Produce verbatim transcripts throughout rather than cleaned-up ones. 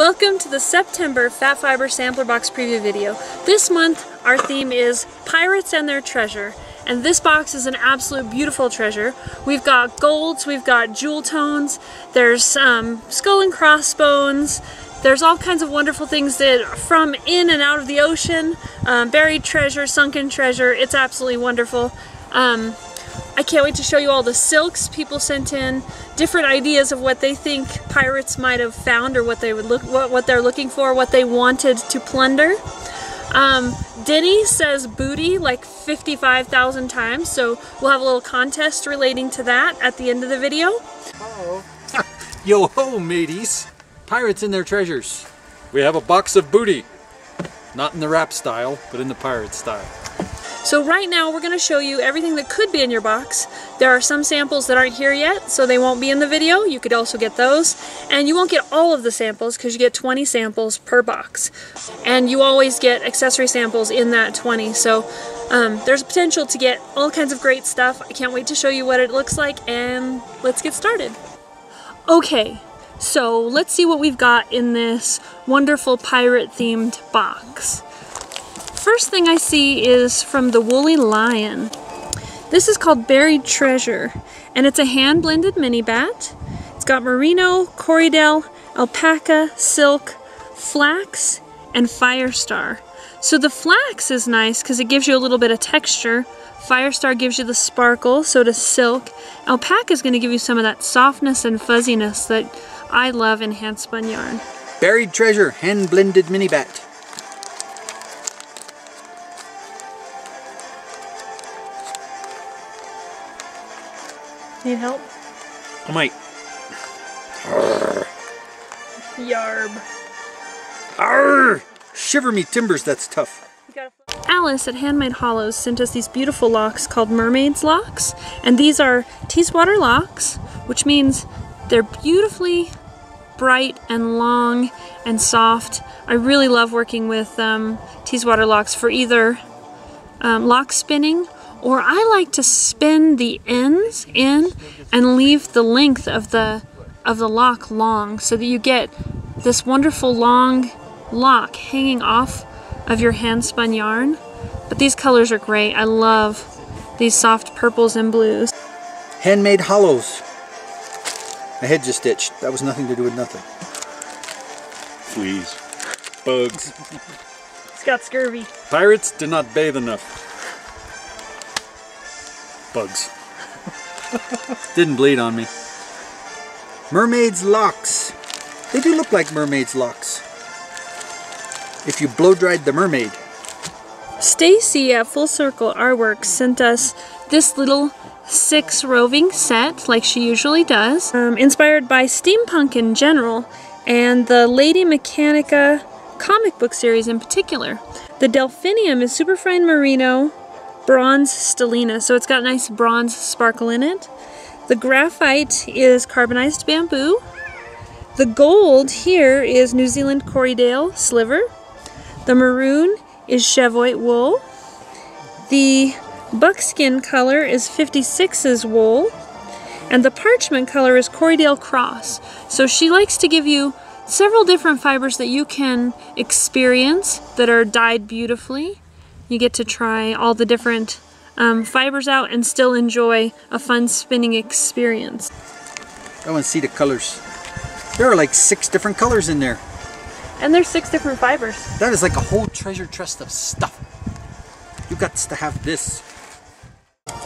Welcome to the September Fat Fiber Sampler Box Preview video. This month our theme is Pirates and Their Treasure, and this box is an absolute beautiful treasure. We've got golds, we've got jewel tones, there's um, skull and crossbones, there's all kinds of wonderful things that are from in and out of the ocean, um, buried treasure, sunken treasure. It's absolutely wonderful. Um, I can't wait to show you all the silks people sent in, different ideas of what they think pirates might have found or what they would look, what, what they're looking for, what they wanted to plunder. Um, Denny says booty like fifty-five thousand times, so we'll have a little contest relating to that at the end of the video. Hello. Yo ho, mateys! Pirates and their treasures. We have a box of booty, not in the rap style, but in the pirate style. So right now we're going to show you everything that could be in your box. There are some samples that aren't here yet, so they won't be in the video. You could also get those. And you won't get all of the samples because you get twenty samples per box. And you always get accessory samples in that twenty. So um, there's potential to get all kinds of great stuff. I can't wait to show you what it looks like, and let's get started. Okay, so let's see what we've got in this wonderful pirate themed box. First thing I see is from The Woolly Lion. This is called Buried Treasure, and it's a hand-blended mini bat. It's got merino, corydell, alpaca, silk, flax, and firestar. So the flax is nice because it gives you a little bit of texture. Firestar gives you the sparkle, so does silk. Alpaca is going to give you some of that softness and fuzziness that I love in hand-spun yarn. Buried Treasure, hand-blended mini bat. Need help? I might. Arr. Yarb. Arr! Shiver me timbers, that's tough. Alice at Handmade Hollows sent us these beautiful locks called Mermaid's Locks. And these are Teeswater locks, which means they're beautifully bright and long and soft. I really love working with um, Teeswater locks for either um, lock spinning, or I like to spin the ends in and leave the length of the of the lock long, so that you get this wonderful long lock hanging off of your hand spun yarn. But these colors are great. I love these soft purples and blues. Handmade Hollows. My head just itched. That was nothing to do with nothing. Fleas. Bugs. It's got scurvy. Pirates did not bathe enough. Bugs. Didn't bleed on me. Mermaid's locks. They do look like mermaid's locks if you blow dried the mermaid. Stacy at Full Circle Artworks sent us this little six roving set like she usually does. Um, inspired by steampunk in general and the Lady Mechanica comic book series in particular. The delphinium is superfine merino bronze stellina, so it's got nice bronze sparkle in it. The graphite is carbonized bamboo. The gold here is New Zealand corydale sliver. The maroon is cheviot wool. The buckskin color is fifty-six's wool. And the parchment color is corydale cross. So she likes to give you several different fibers that you can experience that are dyed beautifully. You get to try all the different um, fibers out and still enjoy a fun spinning experience. I want to see the colors. There are like six different colors in there. And there's six different fibers. That is like a whole treasure chest of stuff. You got to have this.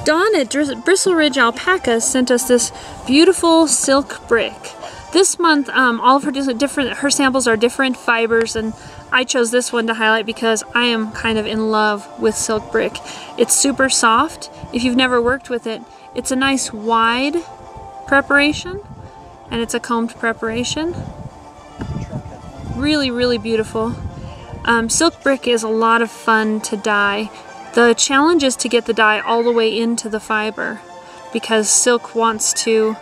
Dawn at Bristle Ridge Alpacas sent us this beautiful silk brick. This month, um, all of her different her samples are different fibers, and I chose this one to highlight because I am kind of in love with silk brick. It's super soft. If you've never worked with it, it's a nice wide preparation, and it's a combed preparation. Really, really beautiful. Um, silk brick is a lot of fun to dye. The challenge is to get the dye all the way into the fiber because silk wants to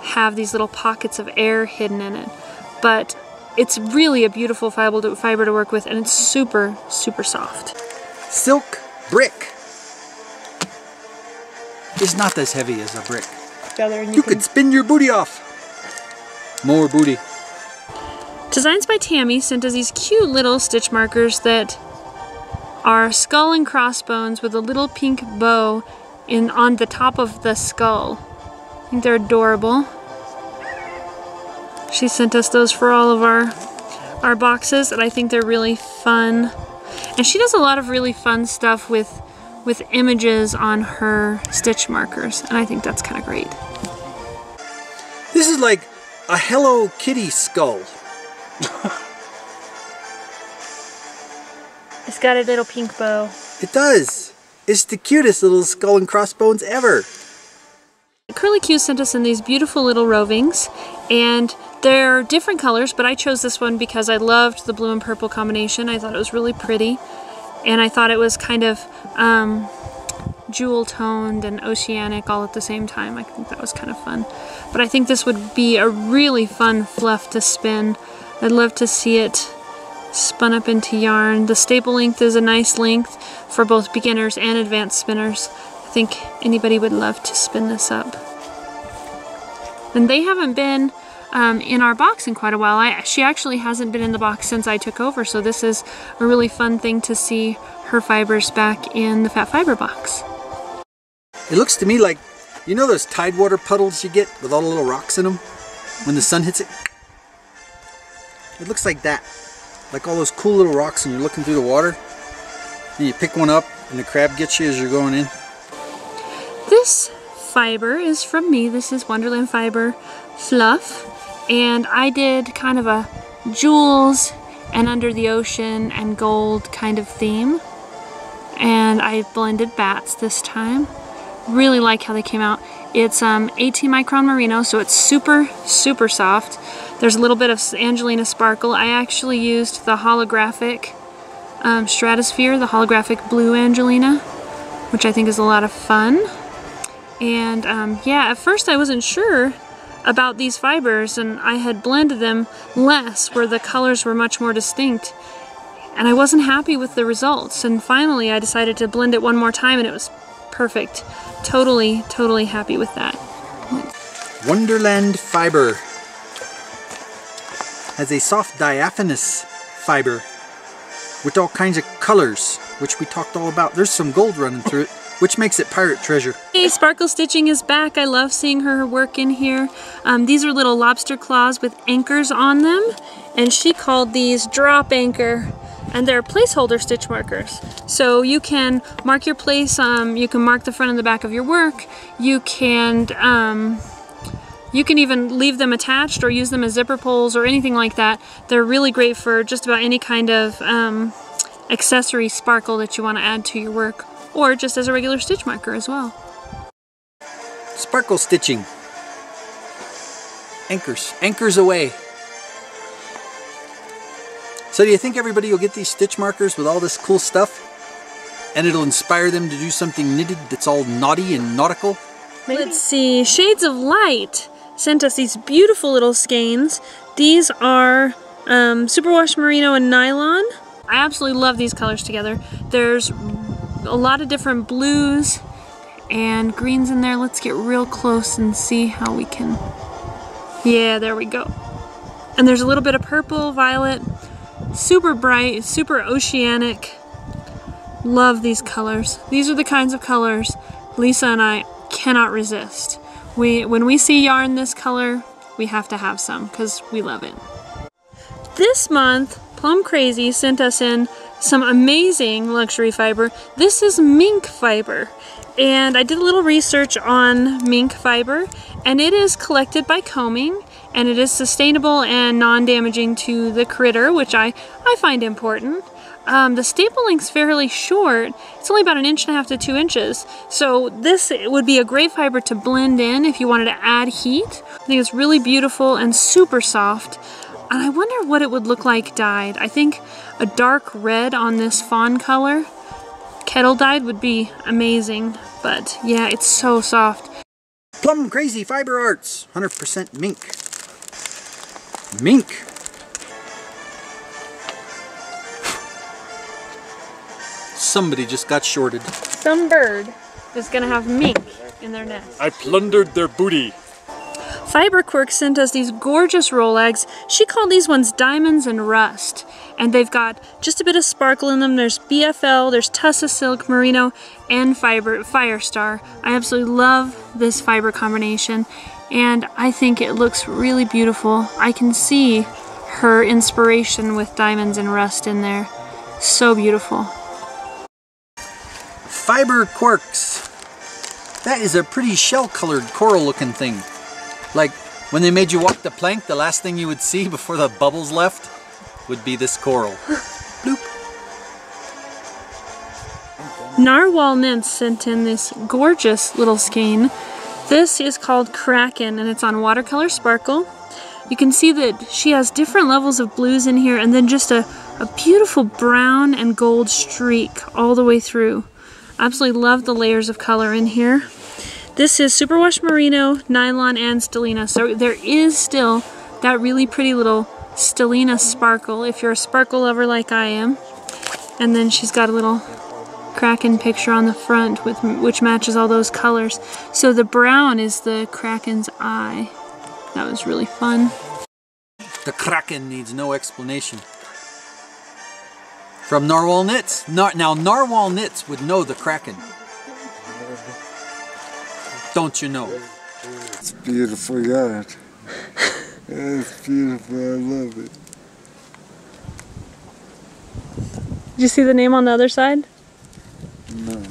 have these little pockets of air hidden in it, but it's really a beautiful fiber to, fiber to work with, and it's super, super soft. Silk brick is not as heavy as a brick. You, you can... could spin your booty off. More booty. Designs by Tammy sent us these cute little stitch markers that are skull and crossbones with a little pink bow in on the top of the skull. I think they're adorable. She sent us those for all of our our boxes, and I think they're really fun. And she does a lot of really fun stuff with with images on her stitch markers, and I think that's kind of great. This is like a Hello Kitty skull. It's got a little pink bow. It does. It's the cutest little skull and crossbones ever. Curly Q sent us in these beautiful little rovings, and they're different colors, but I chose this one because I loved the blue and purple combination. I thought it was really pretty, and I thought it was kind of um, jewel toned and oceanic all at the same time. I think that was kind of fun. But I think this would be a really fun fluff to spin. I'd love to see it spun up into yarn. The staple length is a nice length for both beginners and advanced spinners. I think anybody would love to spin this up. And they haven't been um, in our box in quite a while. I, she actually hasn't been in the box since I took over, so this is a really fun thing to see her fibers back in the Fat Fiber box. It looks to me like, you know those tidewater puddles you get with all the little rocks in them when the sun hits it? It looks like that. Like all those cool little rocks when you're looking through the water. And you pick one up and the crab gets you as you're going in. This fiber is from me. This is Wonderland Fiber Fluff. And I did kind of a jewels and under the ocean and gold kind of theme. And I blended bats this time. Really like how they came out. It's um, eighteen micron merino, so it's super, super soft. There's a little bit of Angelina Sparkle. I actually used the holographic um, Stratosphere, the holographic blue Angelina, which I think is a lot of fun. And um, yeah, at first I wasn't sure about these fibers, and I had blended them less where the colors were much more distinct. And I wasn't happy with the results. And finally I decided to blend it one more time, and it was perfect. Totally, totally happy with that. Wonderland Fiber has a soft diaphanous fiber with all kinds of colors, which we talked all about. There's some gold running through it, which makes it pirate treasure. Hey, Sparkle Stitching is back. I love seeing her work in here. Um, these are little lobster claws with anchors on them, and she called these drop anchor. And they're placeholder stitch markers. So you can mark your place, um, you can mark the front and the back of your work, you can um, you can even leave them attached or use them as zipper pulls or anything like that. They're really great for just about any kind of um, accessory sparkle that you want to add to your work, or just as a regular stitch marker as well. Sparkle Stitching. Anchors. Anchors away. So do you think everybody will get these stitch markers with all this cool stuff? And it'll inspire them to do something knitted that's all naughty and nautical? Let's see, Shades of Light sent us these beautiful little skeins. These are um, superwash merino and nylon. I absolutely love these colors together. There's a lot of different blues and greens in there. Let's get real close and see how we can... Yeah, there we go. And there's a little bit of purple, violet. Super bright, super oceanic. Love these colors. These are the kinds of colors Lisa and I cannot resist. We, when we see yarn this color, we have to have some because we love it. This month, Plum Crazy sent us in some amazing luxury fiber. This is mink fiber. And I did a little research on mink fiber, and it is collected by combing. And it is sustainable and non-damaging to the critter, which I, I find important. Um, the staple length's fairly short. It's only about an inch and a half to two inches. So this would be a great fiber to blend in if you wanted to add heat. I think it's really beautiful and super soft. And I wonder what it would look like dyed. I think a dark red on this fawn color, kettle dyed, would be amazing. But yeah, it's so soft. Plum Crazy Fiber Arts, one hundred percent mink. Mink. Somebody just got shorted. Some bird is gonna have mink in their nest. I plundered their booty. Fiber Quirks sent us these gorgeous Rolex. She called these ones Diamonds and Rust. And they've got just a bit of sparkle in them. There's B F L, there's Tussa Silk, Merino, and Fiber Firestar. I absolutely love this fiber combination, and I think it looks really beautiful. I can see her inspiration with Diamonds and Rust in there. So beautiful. Fiber Quirks. That is a pretty shell-colored coral-looking thing. Like, when they made you walk the plank, the last thing you would see before the bubbles left would be this coral. Bloop. Knarwhal Knits sent in this gorgeous little skein. This is called Kraken, and it's on Watercolor Sparkle. You can see that she has different levels of blues in here, and then just a, a beautiful brown and gold streak all the way through. Absolutely love the layers of color in here. This is Superwash Merino, Nylon, and Stellina. So there is still that really pretty little Stellina sparkle if you're a sparkle lover like I am. And then she's got a little Kraken picture on the front with, which matches all those colors. So the brown is the Kraken's eye. That was really fun. The Kraken needs no explanation. From Knarwhal Knits. Now, Knarwhal Knits would know the Kraken. Don't you know? It's beautiful yard. It's beautiful, I love it. Did you see the name on the other side? No.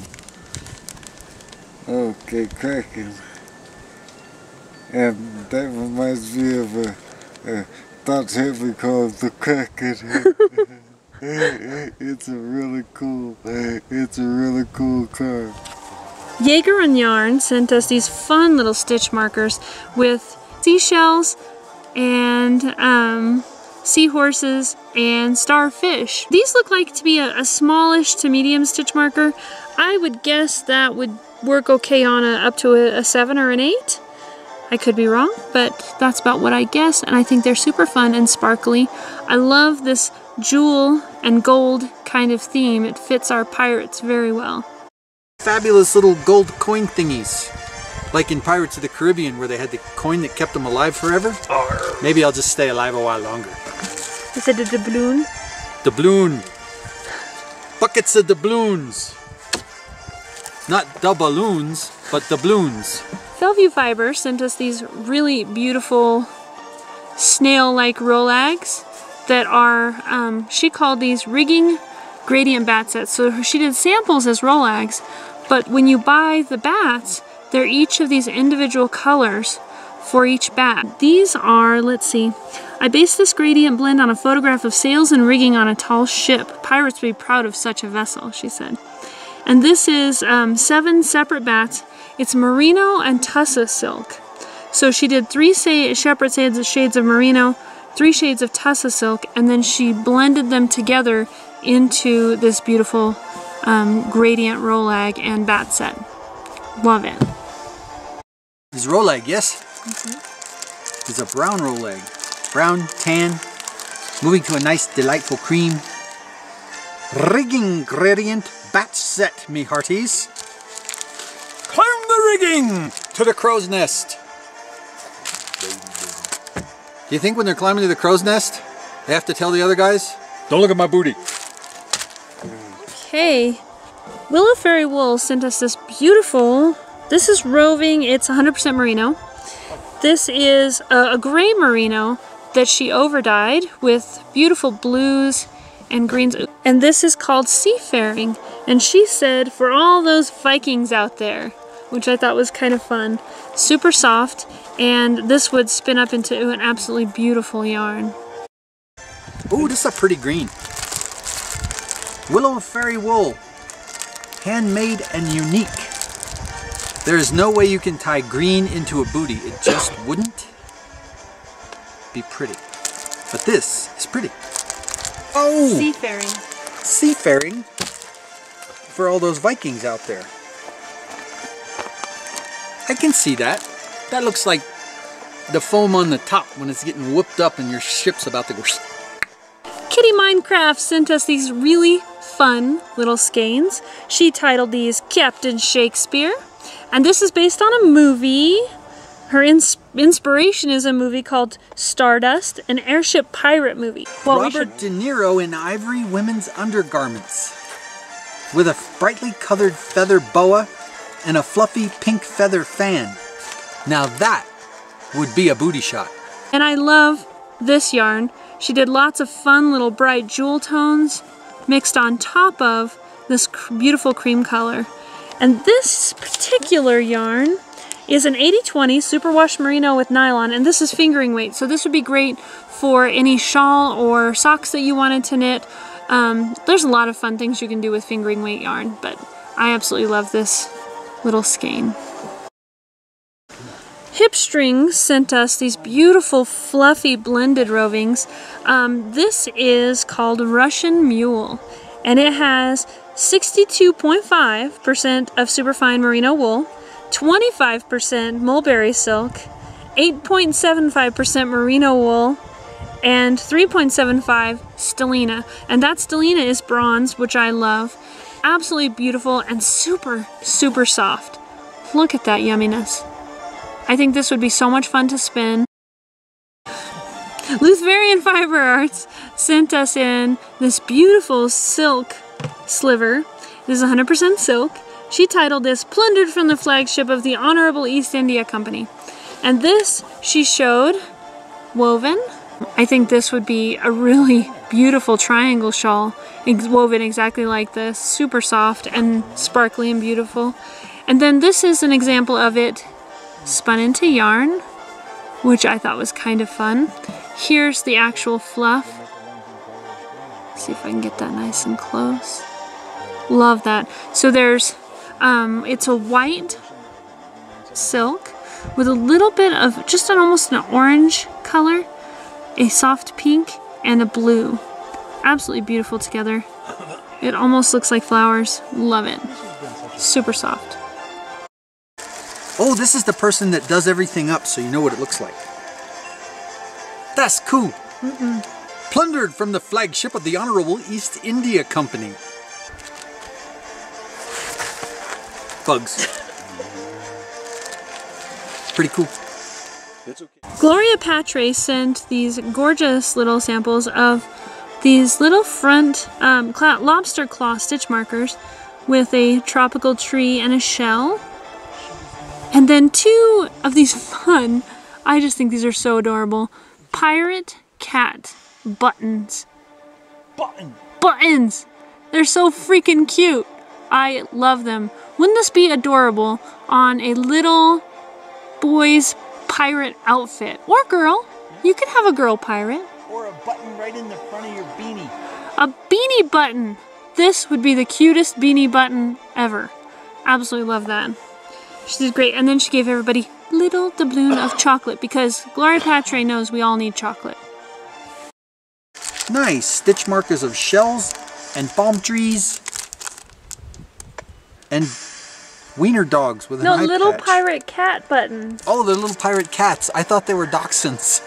Okay, Kraken. And that reminds me of a, a Dutch heavy called the Kraken. It's a really cool, it's a really cool card. Jaeger and Yarn sent us these fun little stitch markers with seashells and um, seahorses and starfish. These look like to be a, a smallish to medium stitch marker. I would guess that would work okay on a, up to a, a seven or an eight. I could be wrong, but that's about what I guess, and I think they're super fun and sparkly. I love this jewel and gold kind of theme. It fits our pirates very well. Fabulous little gold coin thingies. Like in Pirates of the Caribbean where they had the coin that kept them alive forever. Arr. Maybe I'll just stay alive a while longer. Is it a doubloon? Doubloon. Buckets of doubloons. Not da-balloons, but doubloons. Fellview Fiber sent us these really beautiful snail-like Rolex that are, um, she called these rigging gradient bat sets. So she did samples as Rolex, but when you buy the bats, they're each of these individual colors for each bat. These are, let's see, I based this gradient blend on a photograph of sails and rigging on a tall ship. Pirates would be proud of such a vessel, she said. And this is um, seven separate bats. It's merino and tussa silk. So she did three separate shades of merino, three shades of tussa silk, and then she blended them together into this beautiful um, gradient Rolag and bat set. Love it. This Rolag, yes? Mm-hmm. It's a brown Rolag. Brown, tan, moving to a nice delightful cream. Rigging gradient bat set, me hearties. Climb the rigging to the crow's nest. Do you think when they're climbing to the crow's nest, they have to tell the other guys, don't look at my booty? Okay. Willow Fairy Wool sent us this beautiful, this is roving, it's one hundred percent merino. This is a, a gray merino that she overdyed with beautiful blues and greens. And this is called Seafaring. And she said, for all those Vikings out there, which I thought was kind of fun. Super soft, and this would spin up into an absolutely beautiful yarn. Ooh, this is a pretty green. Willow Fairy Wool. Handmade and unique. There is no way you can tie green into a booty. It just wouldn't be pretty. But this is pretty. Oh! Seafaring. Seafaring for all those Vikings out there. I can see that. That looks like the foam on the top when it's getting whooped up and your ship's about to go. Kitty Mine Crafts sent us these really fun little skeins. She titled these Captain Shakespeare. And this is based on a movie. Her ins inspiration is a movie called Stardust, an airship pirate movie. Well, Robert De Niro in ivory women's undergarments with a brightly colored feather boa and a fluffy pink feather fan. Now that would be a booty shot. And I love this yarn. She did lots of fun little bright jewel tones mixed on top of this beautiful cream color. And this particular yarn is an eighty twenty superwash merino with nylon, and this is fingering weight, so this would be great for any shawl or socks that you wanted to knit. Um, there's a lot of fun things you can do with fingering weight yarn, but I absolutely love this little skein. Hip Strings sent us these beautiful fluffy blended rovings. Um, this is called Russian Mule, and it has sixty-two point five percent of superfine merino wool, twenty-five percent mulberry silk, eight point seven five percent merino wool, and three point seven five stellina. And that stellina is bronze, which I love. Absolutely beautiful and super, super soft. Look at that yumminess. I think this would be so much fun to spin. Luthvarian Fiber Arts sent us in this beautiful silk sliver. This is one hundred percent silk. She titled this Plundered from the Flagship of the Honorable East India Company. And this she showed woven. I think this would be a really beautiful triangle shawl, woven exactly like this, super soft and sparkly and beautiful. And then this is an example of it spun into yarn, which I thought was kind of fun. Here's the actual fluff. Let's see if I can get that nice and close. Love that. So there's Um, it's a white silk with a little bit of just an almost an orange color, a soft pink, and a blue. Absolutely beautiful together. It almost looks like flowers. Love it. Super soft. Oh, this is the person that does everything up so you know what it looks like. That's cool. Mm-mm. Plundered from the flagship of the Honorable East India Company. Bugs. Pretty cool. It's okay. Gloria Patres sent these gorgeous little samples of these little front um, lobster claw stitch markers with a tropical tree and a shell. And then two of these fun, I just think these are so adorable, pirate cat buttons. Button. Buttons! They're so freaking cute. I love them. Wouldn't this be adorable on a little boy's pirate outfit? Or girl. You could have a girl pirate. Or a button right in the front of your beanie. A beanie button. This would be the cutest beanie button ever. Absolutely love that. She did great. And then she gave everybody little doubloon of chocolate because Gloria Patres knows we all need chocolate. Nice stitch markers of shells and palm trees. And wiener dogs with an eye patch. No, little pirate cat buttons. Oh, they're little pirate cats. I thought they were dachshunds.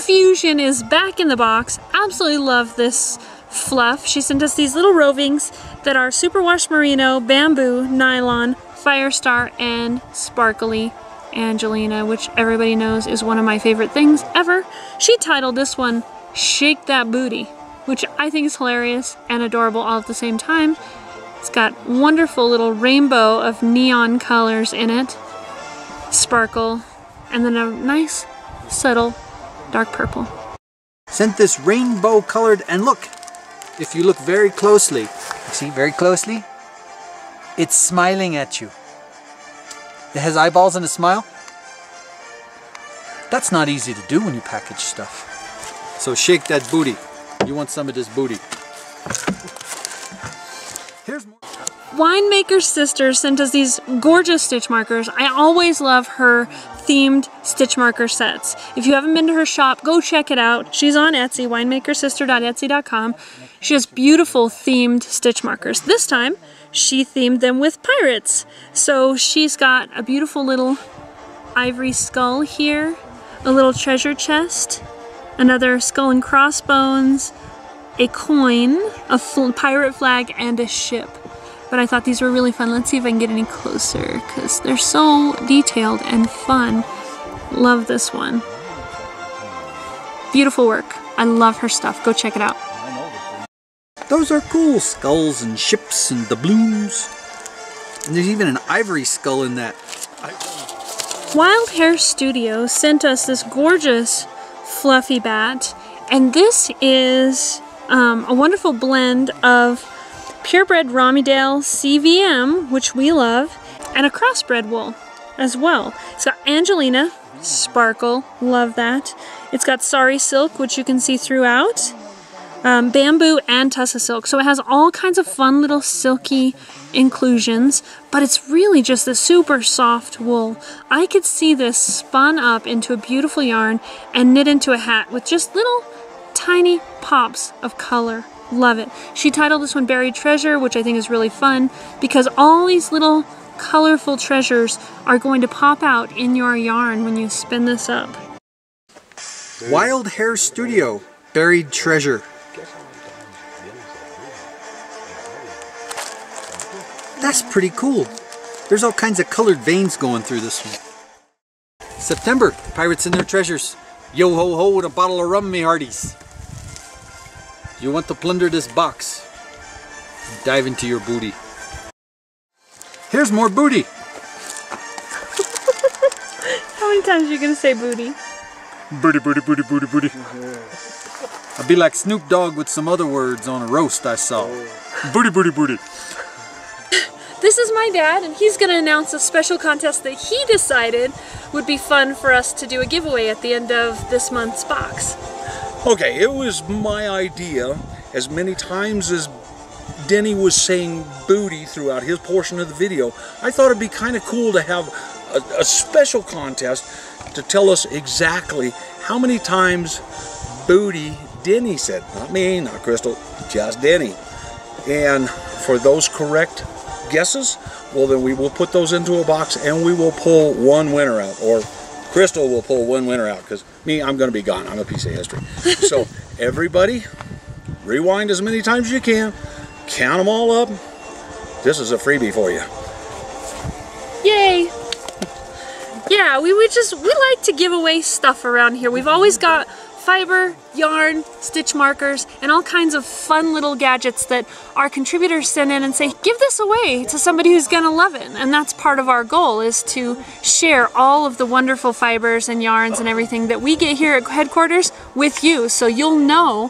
Fusion is back in the box. Absolutely love this fluff. She sent us these little rovings that are superwash merino, bamboo, nylon, firestar, and sparkly Angelina, which everybody knows is one of my favorite things ever. She titled this one, Shake That Booty, which I think is hilarious and adorable all at the same time. It's got wonderful little rainbow of neon colors in it, sparkle, and then a nice, subtle, dark purple. Sent this rainbow colored, and look, if you look very closely, you see very closely, it's smiling at you. It has eyeballs and a smile. That's not easy to do when you package stuff. So shake that booty. You want some of this booty. Wine Maker Sister sent us these gorgeous stitch markers. I always love her themed stitch marker sets. If you haven't been to her shop, go check it out. She's on Etsy, winemakersister dot etsy dot com. She has beautiful themed stitch markers. This time, she themed them with pirates. So she's got a beautiful little ivory skull here, a little treasure chest, another skull and crossbones, a coin, a pirate flag, and a ship. but I thought these were really fun. Let's see if I can get any closer because they're so detailed and fun. Love this one. Beautiful work. I love her stuff. Go check it out. Those are cool. Skulls and ships and doubloons. And there's even an ivory skull in that. Wild Hair Studio sent us this gorgeous fluffy bat, and this is um, a wonderful blend of purebred Rommeydale C V M, which we love, and a crossbred wool as well. It's got Angelina, Sparkle, love that. It's got Sari Silk, which you can see throughout, um, Bamboo and Tussa Silk. So it has all kinds of fun little silky inclusions, but it's really just a super soft wool. I could see this spun up into a beautiful yarn and knit into a hat with just little tiny pops of color. Love it. She titled this one Buried Treasure, which I think is really fun because all these little colorful treasures are going to pop out in your yarn when you spin this up. Wild Hair Studio, Buried Treasure. That's pretty cool. There's all kinds of colored veins going through this one. September, Pirates and Their Treasures. Yo ho ho with a bottle of rum, me hearties. You want to plunder this box. Dive into your booty. Here's more booty. How many times are you gonna say booty? Booty, booty, booty, booty, booty. I'd be like Snoop Dogg with some other words on a roast I saw. Booty, booty, booty. This is my dad, and he's going to announce a special contest that he decided would be fun for us to do a giveaway at the end of this month's box. Okay, it was my idea. As many times as Denny was saying booty throughout his portion of the video, I thought it'd be kind of cool to have a, a special contest to tell us exactly how many times booty Denny said. Not me, not Crystal, just Denny. And for those correct guesses, well then we will put those into a box and we will pull one winner out, or Crystal will pull one winner out, because me, I'm going to be gone. I'm a piece of history. So everybody, rewind as many times as you can, count them all up. This is a freebie for you. Yay! Yeah, we would just, we like to give away stuff around here. We've always got fiber, yarn, stitch markers, and all kinds of fun little gadgets that our contributors send in and say, give this away to somebody who's gonna love it. And that's part of our goal, is to share all of the wonderful fibers and yarns and everything that we get here at headquarters with you, so you'll know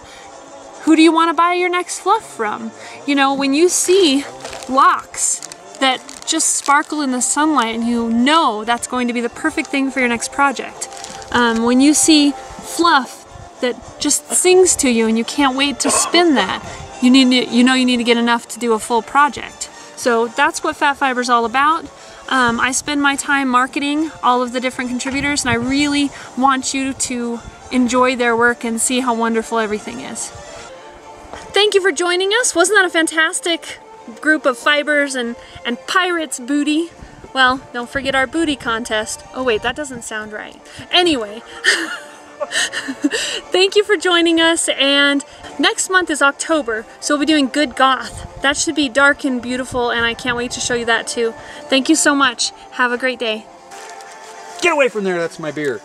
who do you wanna buy your next fluff from. You know, when you see locks that just sparkle in the sunlight, and you know that's going to be the perfect thing for your next project. Um, when you see fluff that just sings to you and you can't wait to spin that, you need to, you know you need to get enough to do a full project. So that's what Fat Fiber is all about. Um, I spend my time marketing all of the different contributors, and I really want you to enjoy their work and see how wonderful everything is. Thank you for joining us. Wasn't that a fantastic group of fibers and, and pirates booty? Well, don't forget our booty contest. Oh wait, that doesn't sound right. Anyway. Thank you for joining us, and next month is October, so we'll be doing Good Goth. That should be dark and beautiful, and I can't wait to show you that too. Thank you so much. Have a great day. Get away from there, that's my beer.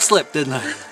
Slipped, didn't I?